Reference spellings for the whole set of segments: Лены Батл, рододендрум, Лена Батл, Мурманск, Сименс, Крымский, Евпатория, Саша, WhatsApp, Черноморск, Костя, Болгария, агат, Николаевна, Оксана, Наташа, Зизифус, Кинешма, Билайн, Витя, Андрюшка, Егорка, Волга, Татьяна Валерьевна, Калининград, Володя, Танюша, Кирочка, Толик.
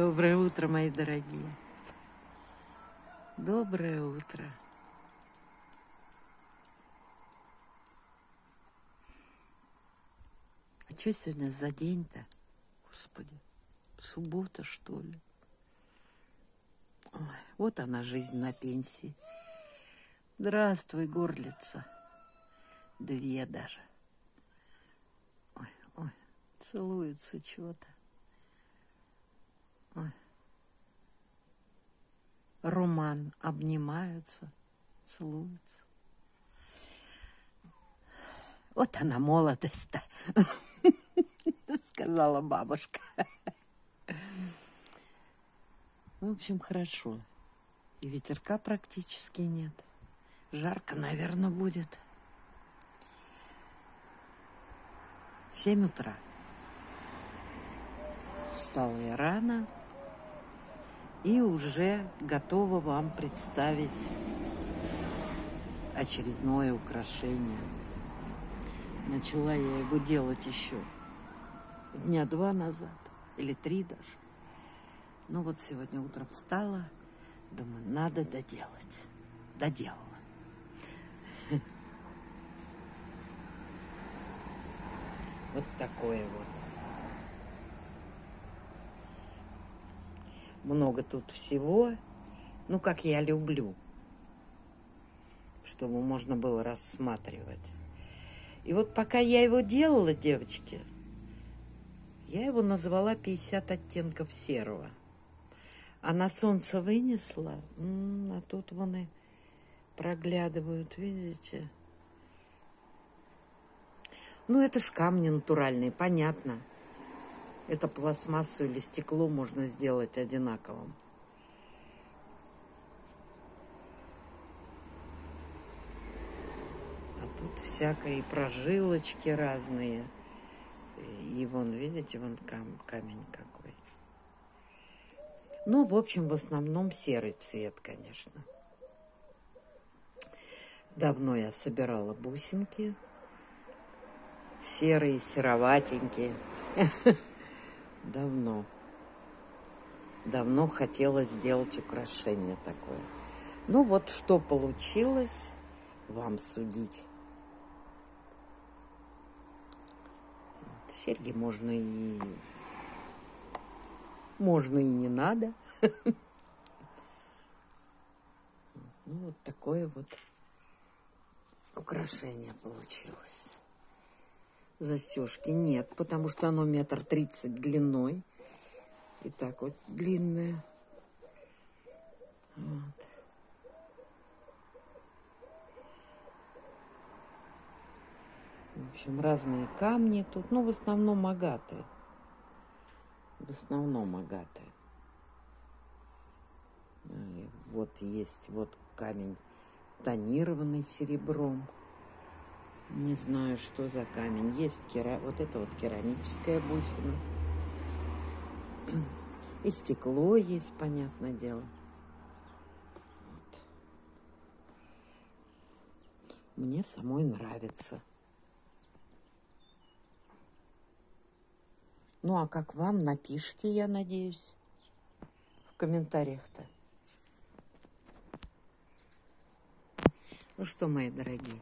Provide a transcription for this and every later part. Доброе утро, мои дорогие. Доброе утро. А что сегодня за день-то? Господи, суббота, что ли? Ой, вот она, жизнь на пенсии. Здравствуй, горлица. Две даже. Ой, ой, целуются чего-то. Ой. Роман, обнимаются, целуются. Вот она, молодость-то, сказала бабушка. В общем, хорошо. И ветерка практически нет. Жарко, наверное, будет. 7 утра. Встала я рано. И уже готова вам представить очередное украшение. Начала я его делать еще дня 2 назад, или 3 даже. Ну вот сегодня утром встала, думаю, надо доделать. Доделала. Вот такое вот. Много тут всего, ну, как я люблю, чтобы можно было рассматривать. И вот пока я его делала, девочки, я его назвала 50 оттенков серого. А на солнце вынесла, а тут вон и проглядывают, видите? Ну, это ж камни натуральные, понятно. Это пластмассу или стекло можно сделать одинаковым. А тут всякие прожилочки разные. И вон, видите, вон камень какой. Ну, в общем, в основном серый цвет, конечно. Давно я собирала бусинки. Серые, сероватенькие. Давно. Давно хотела сделать украшение такое. Ну вот что получилось, вам судить. Вот, серьги можно и не надо. Ну вот такое вот украшение получилось. Застежки нет, потому что оно 1,30 м длиной. И так вот длинное. Вот. В общем, разные камни тут. Ну, в основном агаты. В основном агаты. И вот есть вот камень тонированный серебром. Не знаю, что за камень. Есть вот это вот керамическая бусина. И стекло есть, понятное дело. Вот. Мне самой нравится. Ну, а как вам? Напишите, я надеюсь, в комментариях-то. Ну что, мои дорогие.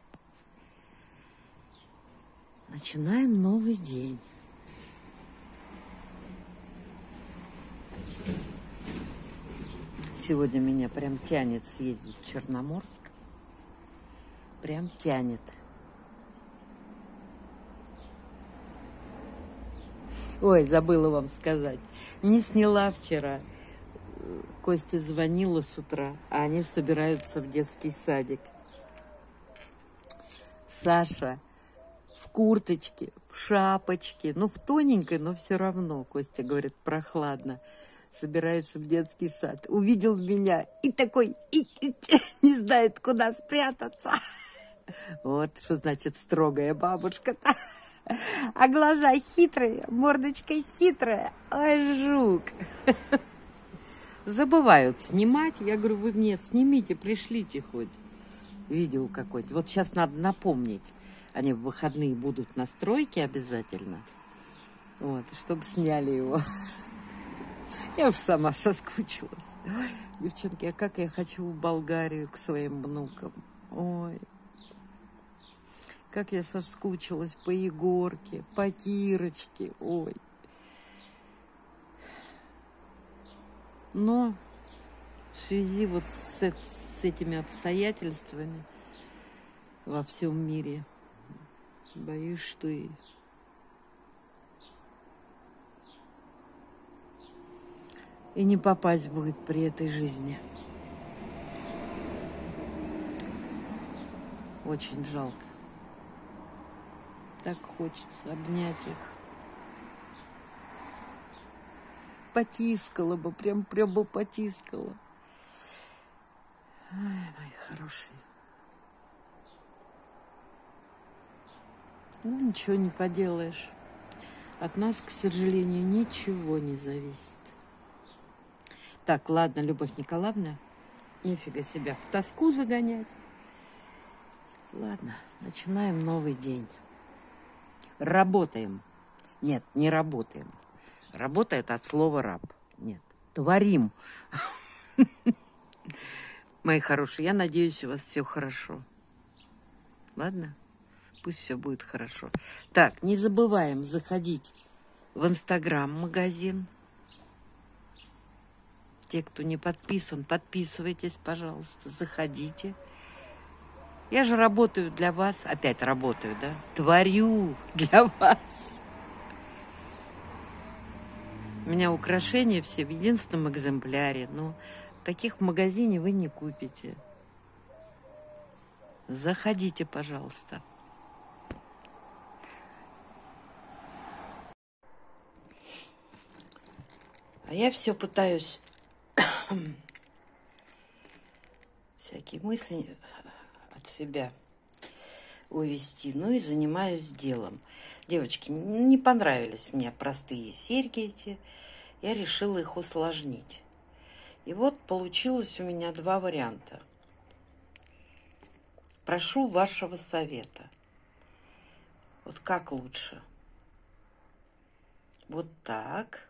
Начинаем новый день. Сегодня меня прям тянет съездить в Черноморск. Прям тянет. Ой, забыла вам сказать. Не сняла вчера. Костя звонила с утра, а они собираются в детский садик. Саша... В курточке, в шапочке, ну, в тоненькой, но все равно, Костя говорит, прохладно, собирается в детский сад. Увидел меня и такой, не знает, куда спрятаться. Вот что значит строгая бабушка-то. А глаза хитрые, мордочка хитрая. Ой, жук. Забывают снимать. Я говорю, вы мне снимите, пришлите хоть видео какое-то. Вот сейчас надо напомнить. Они в выходные будут на стройке обязательно. Вот, чтобы сняли его. Я уж сама соскучилась. Ой, девчонки, а как я хочу в Болгарию к своим внукам. Ой, как я соскучилась по Егорке, по Кирочке. Ой. Но в связи вот с этими обстоятельствами во всем мире, боюсь, что и не попасть будет при этой жизни. Очень жалко. Так хочется обнять их. Потискала бы, прям бы потискала. Ой, мои хорошие. Ну, ничего не поделаешь. От нас, к сожалению, ничего не зависит. Так, ладно, Любовь Николаевна, нифига себя в тоску загонять. Ладно, начинаем новый день. Работаем. Нет, не работаем. Работает от слова раб. Нет, творим. Мои хорошие, я надеюсь, у вас все хорошо. Ладно? Пусть все будет хорошо. Так, не забываем заходить в Инстаграм-магазин. Те, кто не подписан, подписывайтесь, пожалуйста, заходите. Я же работаю для вас. Опять работаю, да? Творю для вас. У меня украшения все в единственном экземпляре. Но таких в магазине вы не купите. Заходите, пожалуйста. А я все пытаюсь всякие мысли от себя увести. Ну и занимаюсь делом. Девочки, не понравились мне простые серьги эти. Я решила их усложнить. И вот получилось у меня два варианта. Прошу вашего совета. Вот как лучше? Вот так.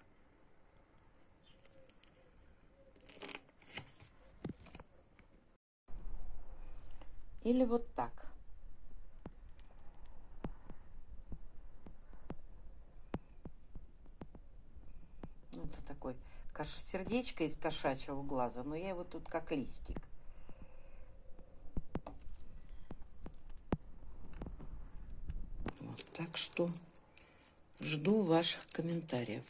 Или вот так. Ну, это такое сердечко из кошачьего глаза, но я его тут как листик. Вот, так что жду ваших комментариев.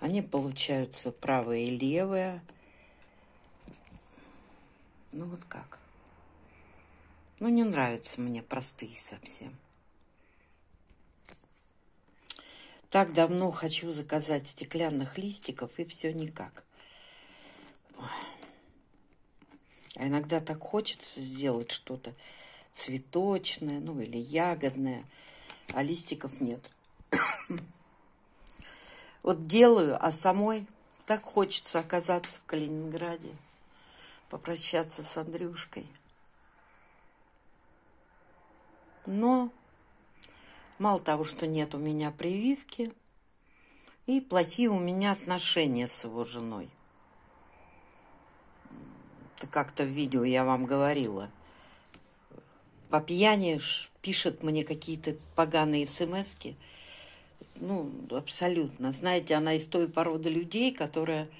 Они получаются правая и левая. Ну вот как. Ну, не нравятся мне простые совсем. Так давно хочу заказать стеклянных листиков, и все никак. А иногда так хочется сделать что-то цветочное, ну, или ягодное, а листиков нет. Вот делаю, а самой так хочется оказаться в Калининграде, попрощаться с Андрюшкой. Но мало того, что нет у меня прививки, и плохие у меня отношения с его женой. Это как-то в видео я вам говорила. По пьяни пишет мне какие-то поганые смски. Ну, абсолютно. Знаете, она из той породы людей, которая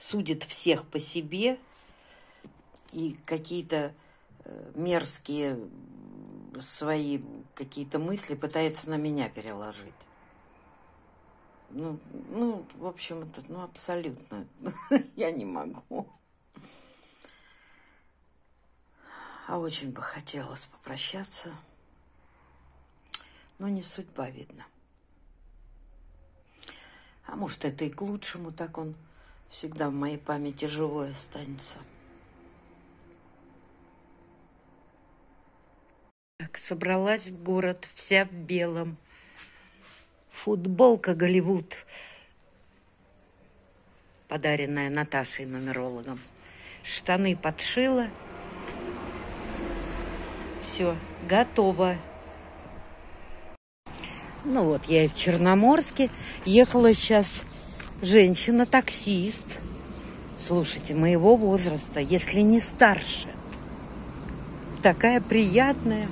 судит всех по себе, и какие-то мерзкие свои какие-то мысли пытается на меня переложить. Ну в общем, это, ну, абсолютно. Я не могу. А очень бы хотелось попрощаться. Но не судьба, видно. А может, это и к лучшему, так он всегда в моей памяти живой останется. Собралась в город вся в белом. Футболка Голливуд, подаренная Наташей, нумерологом. Штаны подшила. Все, готово. Ну вот, я и в Черноморске. Ехала сейчас Женщина-таксист, слушайте, моего возраста, если не старше, такая приятная.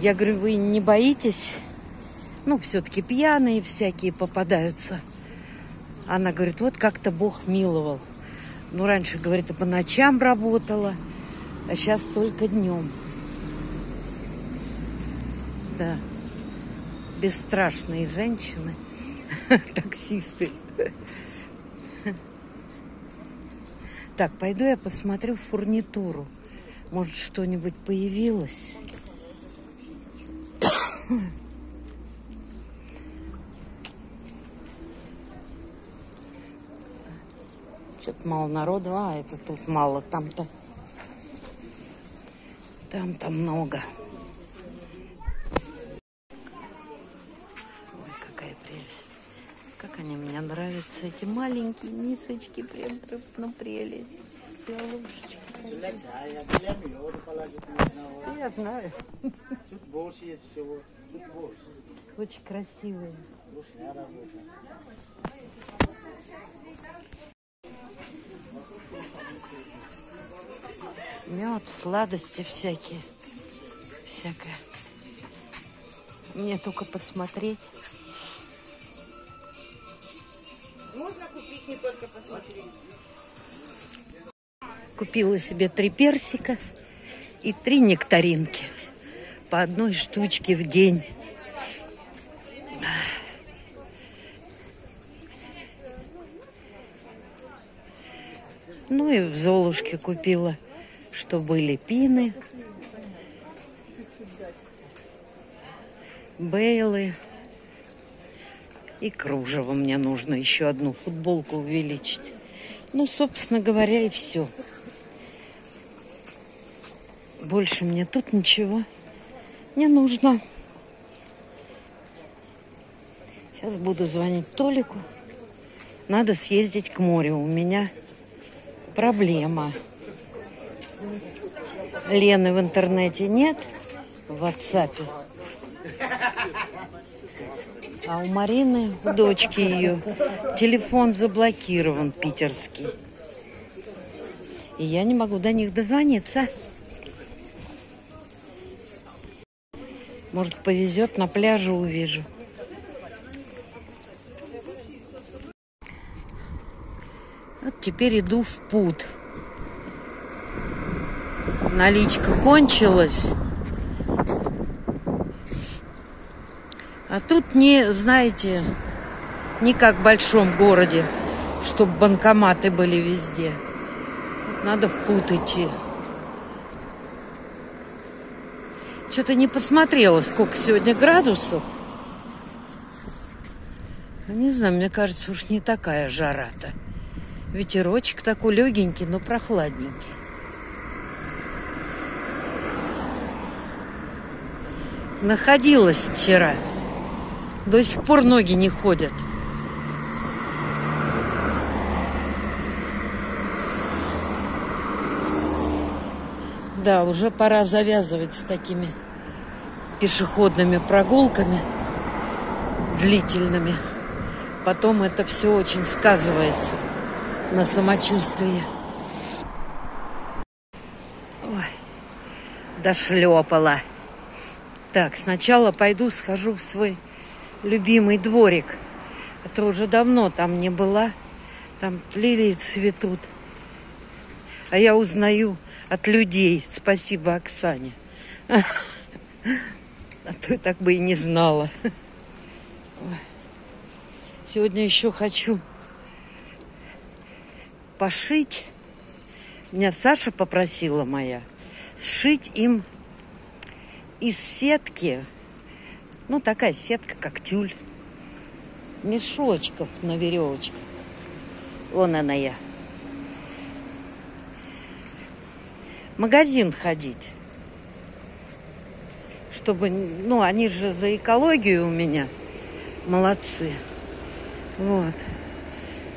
Я говорю, вы не боитесь? Ну, все-таки пьяные всякие попадаются. Она говорит, вот как-то Бог миловал. Ну, раньше, говорит, и по ночам работала, а сейчас только днем. Да, бесстрашные женщины, таксисты. Так, пойду я посмотрю фурнитуру. Может, что-нибудь появилось? Что-то мало народу. А, это тут мало. Там-то... Там-то много. Ой, какая прелесть. Как они мне нравятся. Эти маленькие мисочки. Прям, ну, прелесть. Белушечки. Я знаю. Чуть больше есть всего. Чуть больше. Очень красивые. Мед, сладости всякие. Всякое. Мне только посмотреть. Можно купить, не только посмотреть. Купила себе 3 персика и 3 нектаринки. По одной штучке в день. Ну и в Золушке купила, что были пины, бейлы и кружево. Мне нужно еще одну футболку увеличить. Ну, собственно говоря, и все. Больше мне тут ничего не нужно. Сейчас буду звонить Толику. Надо съездить к морю. У меня проблема. Лены в интернете нет, в WhatsApp. А у Марины, у дочки ее, телефон заблокирован питерский. И я не могу до них дозвониться. Может, повезет, на пляже увижу. Вот теперь иду в путь. Наличка кончилась. А тут не, знаете, не как в большом городе, чтобы банкоматы были везде. Вот надо в путь идти. Что-то не посмотрела, сколько сегодня градусов. Не знаю, мне кажется, уж не такая жара-то. Ветерочек такой легенький, но прохладненький. Находилась вчера. До сих пор ноги не ходят. Да, уже пора завязывать с такими пешеходными прогулками длительными. Потом это все очень сказывается на самочувствии. Ой, дошлепала. Так, сначала пойду схожу в свой любимый дворик. А то уже давно там не была. Там лилии цветут. А я узнаю от людей. Спасибо Оксане. А то я так бы и не знала. Сегодня еще хочу пошить. Меня Саша попросила моя сшить им из сетки. Ну, такая сетка, как тюль. Мешочков на веревочках. Вон она я. Магазин ходить. Чтобы, ну, они же за экологию у меня. Молодцы. Вот.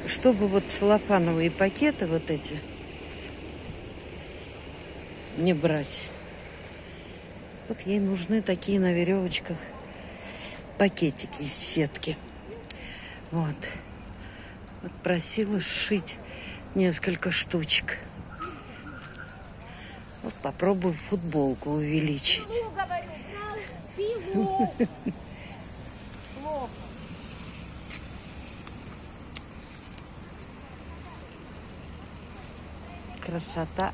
Чтобы вот целлофановые пакеты вот эти не брать. Вот ей нужны такие на веревочках пакетики из сетки. Вот. Просила сшить несколько штучек. Вот попробую футболку увеличить. Красота.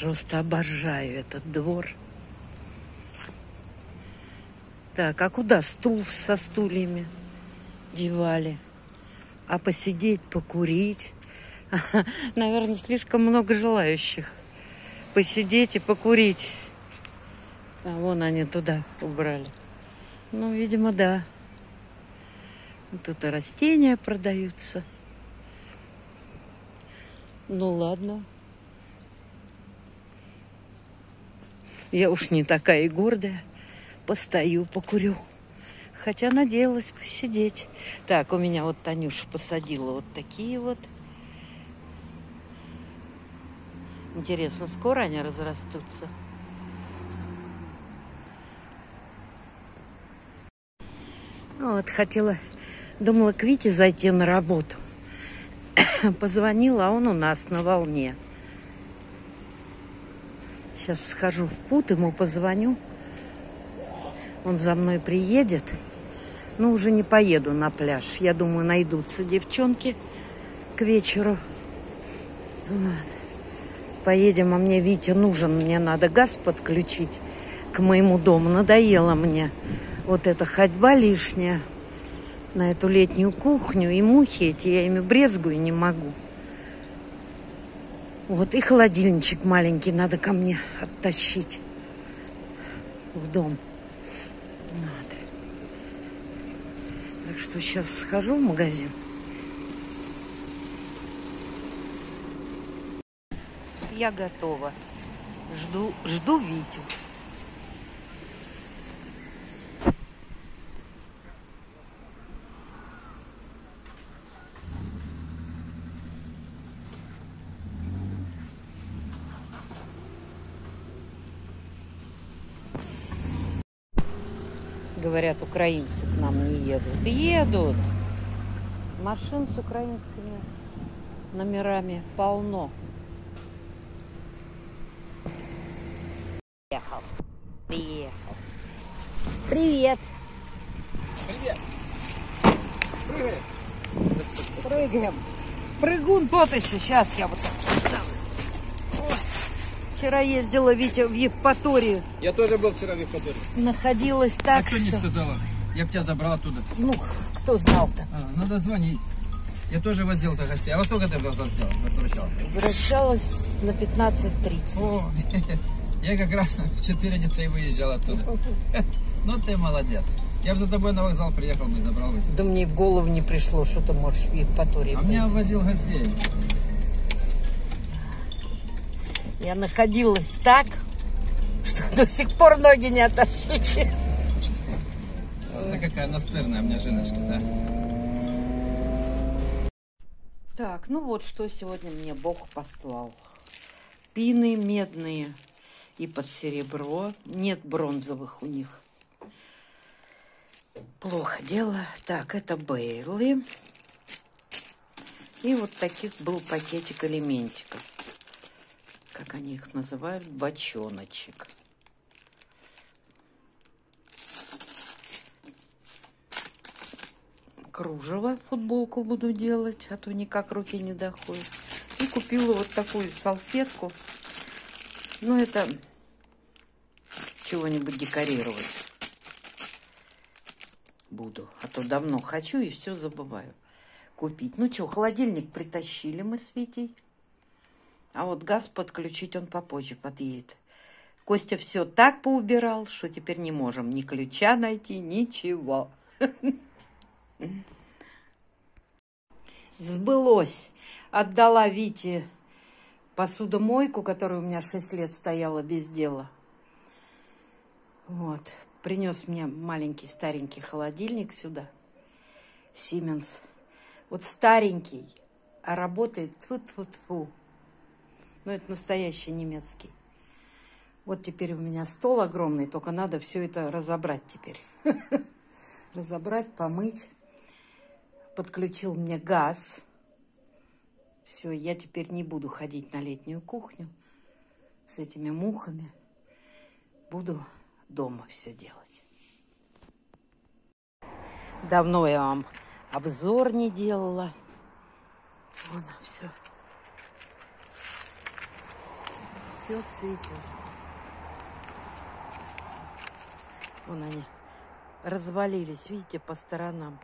Просто обожаю этот двор. Так, а куда стул со стульями девали? А посидеть, покурить? Наверное, слишком много желающих посидеть и покурить. А вон они туда убрали. Ну, видимо, да. Тут и растения продаются. Ну, ладно. Я уж не такая и гордая. Постою, покурю. Хотя надеялась посидеть. Так, у меня вот Танюша посадила вот такие вот. Интересно, скоро они разрастутся? Вот, думала к Вите зайти на работу. Позвонила, а он у нас на волне. Сейчас схожу в путь, ему позвоню. Он за мной приедет. Но уже не поеду на пляж. Я думаю, найдутся девчонки к вечеру. Вот. Поедем, а мне Витя нужен. Мне надо газ подключить к моему дому. Надоела мне вот эта ходьба лишняя на эту летнюю кухню. И мухи эти, я ими брезгую, не могу. Вот и холодильничек маленький надо ко мне оттащить в дом. Вот. Так что сейчас схожу в магазин. Я готова. Жду Витю. Говорят, украинцы к нам не едут. Едут! Машин с украинскими номерами полно. Приехал. Привет! Привет! Прыгаем! Прыгаем! Прыгун тот еще. Сейчас я вот так. Вчера ездила, Витя, в Евпаторию. Я тоже был вчера в Евпатории. Находилась так, что... А кто не сказала? Я бы тебя забрал оттуда. Ну, кто знал-то? Надо звонить. Я тоже возил-то гостей. А во сколько ты возвращалась? Возвращалась на 15:30. О, я как раз в 4 где-то и выезжал оттуда. Ну, ты молодец. Я бы за тобой на вокзал приехал бы и забрал бы. Да мне в голову не пришло, что ты можешь в Евпатории. А меня возил гостей. Я находилась так, что до сих пор ноги не отошли. Она какая настырная у меня женочка, да? Так, ну вот что сегодня мне Бог послал. Пины медные и под серебро. Нет бронзовых у них. Плохо дело. Так, это бейлы. И вот таких был пакетик элементиков. Как они их называют, бочоночек. Кружево, футболку буду делать, а то никак руки не доходят. И купила вот такую салфетку. Ну, это чего-нибудь декорировать буду. А то давно хочу и все забываю купить. Ну, что, холодильник притащили мы с Витей. А вот газ подключить он попозже подъедет. Костя все так поубирал, что теперь не можем ни ключа найти, ничего. Сбылось. Отдала Вите посудомойку, которая у меня 6 лет стояла без дела. Вот. Принес мне маленький старенький холодильник сюда. Сименс. Вот старенький, а работает тьфу-тьфу-тьфу. Ну, это настоящий немецкий. Вот теперь у меня стол огромный, только надо все это разобрать теперь. Разобрать, помыть. Подключил мне газ. Все, я теперь не буду ходить на летнюю кухню с этими мухами. Буду дома все делать. Давно я вам обзор не делала. Вон, все. Все цветет. Вон они развалились, видите, по сторонам.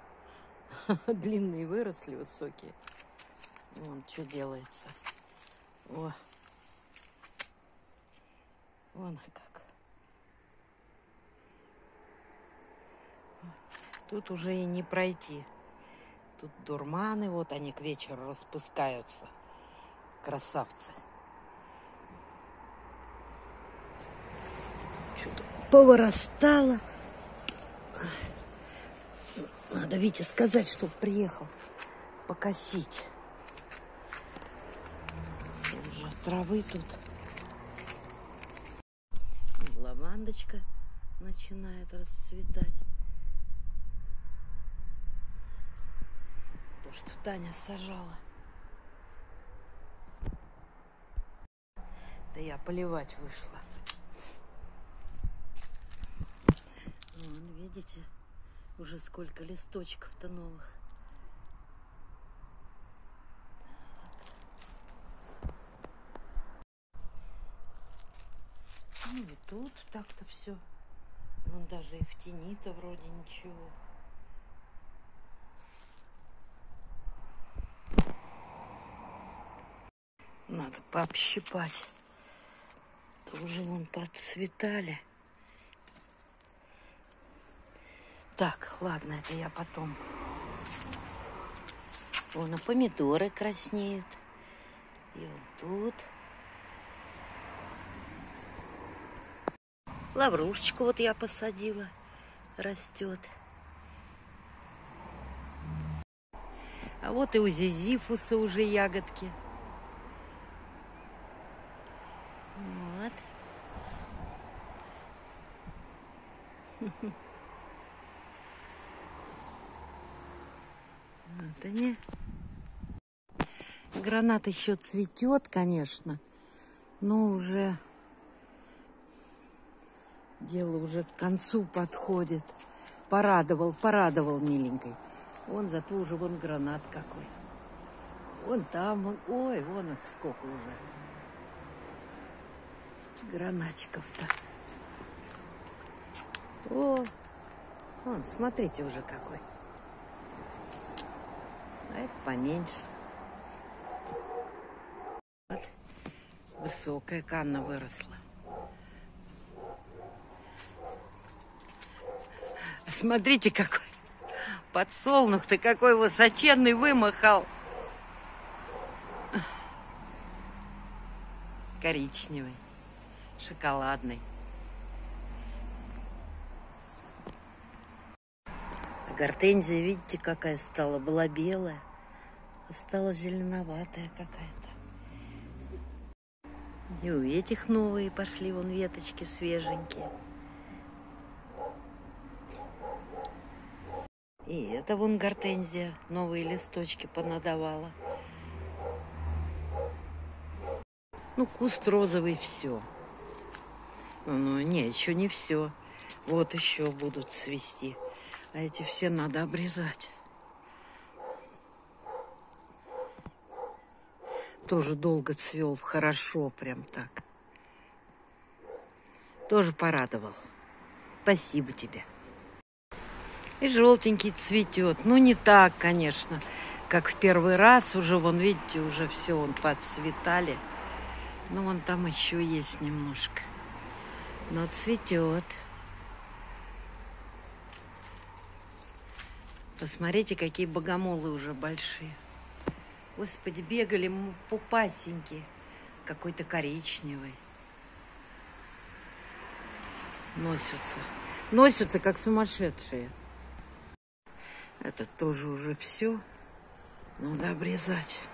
Длинные выросли, высокие. Вон, что делается. О. Вон как. Тут уже и не пройти. Тут дурманы, вот они к вечеру распускаются. Красавцы. Что-то повырастало. Надо Вите сказать, чтоб приехал покосить. Уже травы тут. Лавандочка начинает расцветать. То, что Таня сажала. Да я поливать вышла. Вон, видите? Уже сколько листочков-то новых. Так. Ну и тут так-то все. Вон даже и в тени-то вроде ничего. Надо пообщипать. Тоже вон подцветали. Так, ладно, это я потом. Вон, а помидоры краснеют. И вон тут. Лаврушечку вот я посадила. Растет. А вот и у зизифуса уже ягодки. Вот. Вот они. Гранат еще цветет, конечно, но уже дело уже к концу подходит. Порадовал, порадовал миленькой. Вон зато уже вон гранат какой. Вон там, вон, ой, вон их сколько уже. Гранатиков-то. О, вон, смотрите уже какой. А это поменьше. Вот. Высокая канна выросла. Смотрите, какой подсолнух-то какой высоченный вымахал. Коричневый, шоколадный. Гортензия, видите, какая стала? Была белая, а стала зеленоватая какая-то. И у этих новые пошли, вон веточки свеженькие. И это вон гортензия, новые листочки понадавала. Ну, куст розовый, все. Ну, не, еще не все. Вот еще будут цвести. А эти все надо обрезать. Тоже долго цвел, хорошо, прям так. Тоже порадовал. Спасибо тебе. И желтенький цветет. Ну, не так, конечно, как в первый раз. Уже, вон, видите, уже все, вон, подцветали. Но вон там еще есть немножко. Но цветет. Посмотрите, какие богомолы уже большие. Господи, бегали мы пупасеньки. какой-то коричневый. Носятся, как сумасшедшие. Это тоже уже все. Надо обрезать.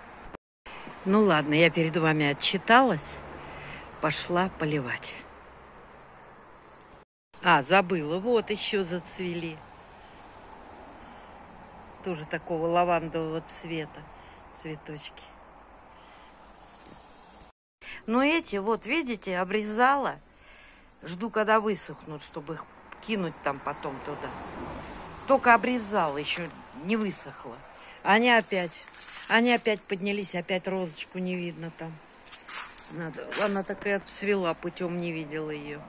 Ну ладно, я перед вами отчиталась. Пошла поливать. А, забыла. Вот еще зацвели. Тоже такого лавандового цвета. Цветочки. Но эти, вот видите, обрезала. Жду, когда высохнут, чтобы их кинуть там потом туда. Только обрезала, еще не высохла. Они опять поднялись, опять розочку не видно там. Надо, она такая обцвела, путем не видела ее.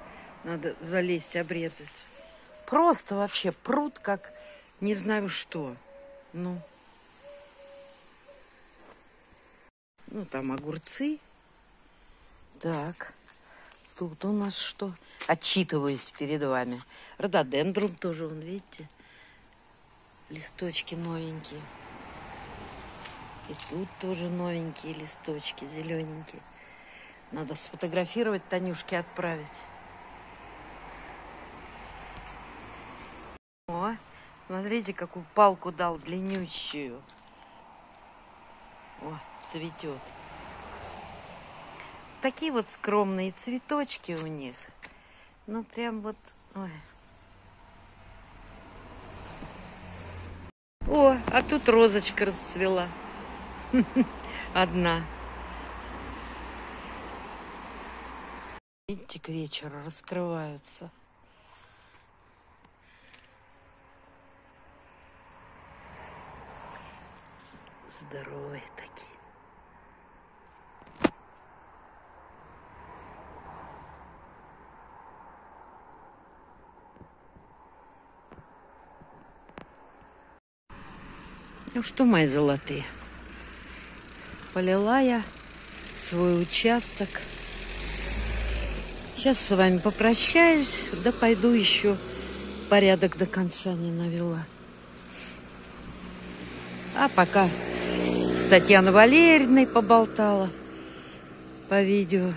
Надо залезть, обрезать. Просто вообще пруд, как не знаю что. Ну там огурцы. Так. Тут у нас что? Отчитываюсь перед вами. Рододендрум тоже, вон, видите? Листочки новенькие. И тут тоже новенькие листочки, зелененькие. Надо сфотографировать, Танюшке отправить. О, смотрите, какую палку дал длиннющую. О, цветет. Такие вот скромные цветочки у них. Ну, прям вот... Ой. О, а тут розочка расцвела. Одна. Видите, к вечеру раскрываются. Здоровые такие. Ну что, мои золотые, полила я свой участок. Сейчас с вами попрощаюсь, да пойду еще порядок до конца не навела. А пока с Татьяной Валерьевной поболтала по видео.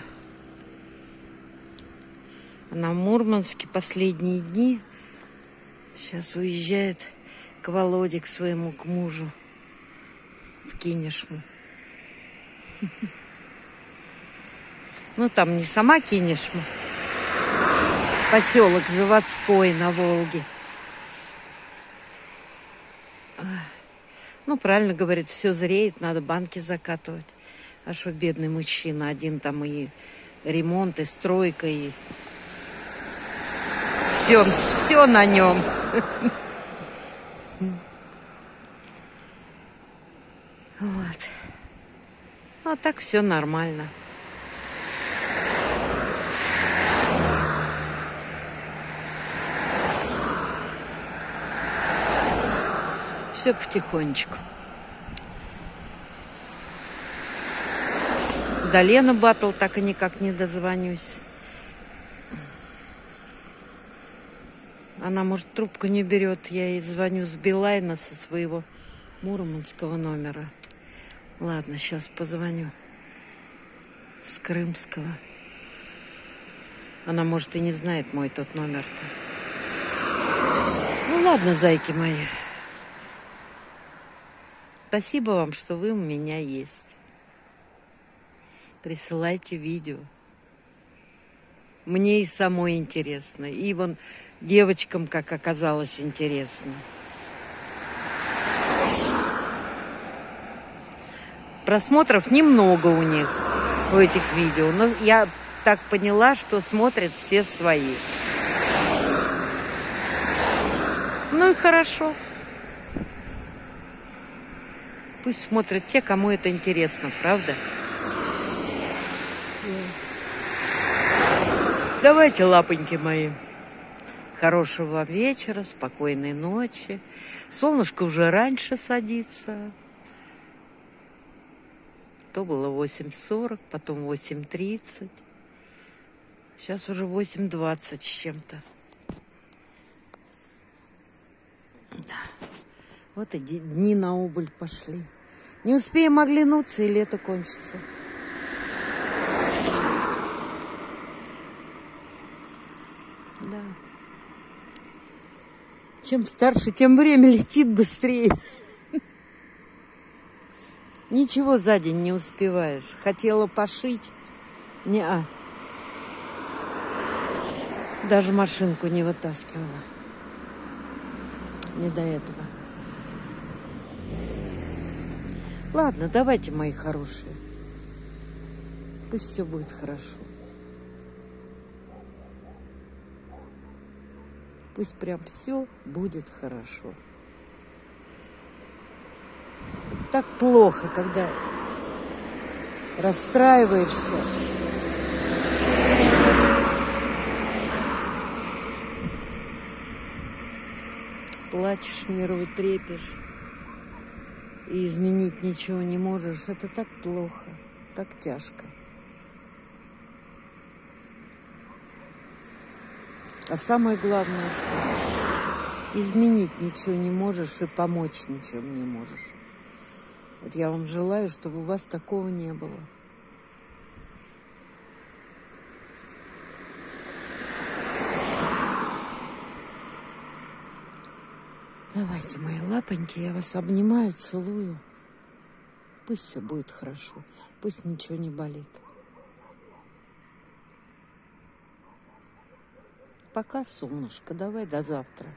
Она в Мурманске последние дни. Сейчас уезжает к Володе, к своему, к мужу в Кинешму. Ну, там не сама Кинешма, поселок заводской на Волге. Ну, правильно говорит, все зреет, надо банки закатывать. А что бедный мужчина, один там и ремонт, и стройка, и все на нем. Вот. Ну, а так все нормально. Все потихонечку. До Лены Батл так и никак не дозвонюсь. Она, может, трубку не берет. Я ей звоню с Билайна, со своего мурманского номера. Ладно, сейчас позвоню с крымского. Она, может, и не знает мой тот номер-то. Ну ладно, зайки мои. Спасибо вам, что вы у меня есть. Присылайте видео. Мне и самой интересно. И вон девочкам, как оказалось, интересно. Просмотров немного у них, у этих видео. Но я так поняла, что смотрят все свои. Ну и хорошо. Пусть смотрят те, кому это интересно, правда? Давайте, лапоньки мои. Хорошего вам вечера, спокойной ночи. Солнышко уже раньше садится. То было 8:40, потом 8:30. Сейчас уже 8:20 с чем-то. Да. Вот и дни на убыль пошли. Не успеем оглянуться, и лето кончится. Чем старше, тем время летит быстрее. Ничего за день не успеваешь. Хотела пошить. Неа. Даже машинку не вытаскивала. Не до этого. Ладно, давайте, мои хорошие. Пусть все будет хорошо. Пусть прям все будет хорошо. Так плохо, когда расстраиваешься. Плачешь, нервы трепешь. И изменить ничего не можешь. Это так плохо, так тяжко. А самое главное, что изменить ничего не можешь и помочь ничем не можешь. Вот я вам желаю, чтобы у вас такого не было. Давайте, мои лапоньки, я вас обнимаю, целую. Пусть все будет хорошо, пусть ничего не болит. Пока, солнышко, давай до завтра.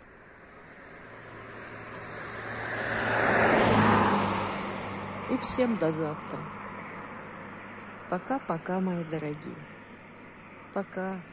И всем до завтра. Пока-пока, мои дорогие. Пока.